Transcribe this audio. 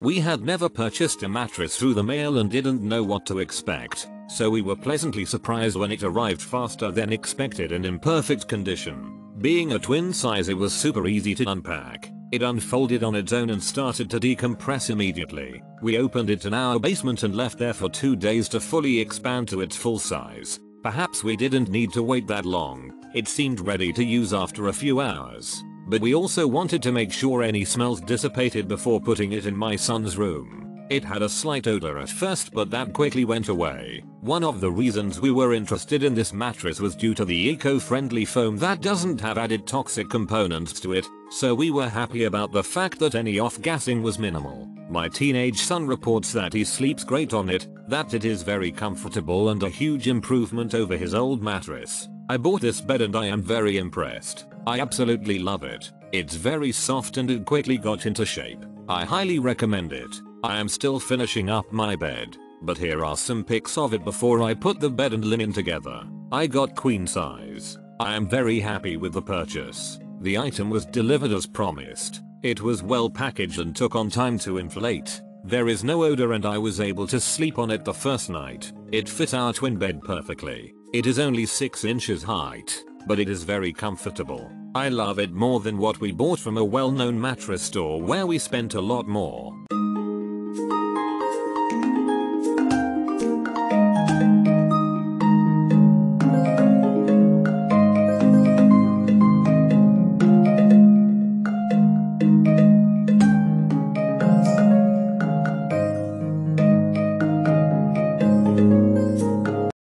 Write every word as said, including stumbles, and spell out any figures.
We had never purchased a mattress through the mail and didn't know what to expect, so we were pleasantly surprised when it arrived faster than expected and in perfect condition. Being a twin size, it was super easy to unpack. It unfolded on its own and started to decompress immediately. We opened it in our basement and left there for two days to fully expand to its full size. Perhaps we didn't need to wait that long. It seemed ready to use after a few hours. But we also wanted to make sure any smells dissipated before putting it in my son's room. It had a slight odor at first, but that quickly went away. One of the reasons we were interested in this mattress was due to the eco-friendly foam that doesn't have added toxic components to it, so we were happy about the fact that any off-gassing was minimal. My teenage son reports that he sleeps great on it, that it is very comfortable and a huge improvement over his old mattress. I bought this bed and I am very impressed. I absolutely love it. It's very soft and it quickly got into shape. I highly recommend it. I am still finishing up my bed, but here are some pics of it before I put the bed and linen together. I got queen size. I am very happy with the purchase. The item was delivered as promised. It was well packaged and took on time to inflate. There is no odor and I was able to sleep on it the first night. It fit our twin bed perfectly. It is only six inches height, but it is very comfortable. I love it more than what we bought from a well-known mattress store where we spent a lot more.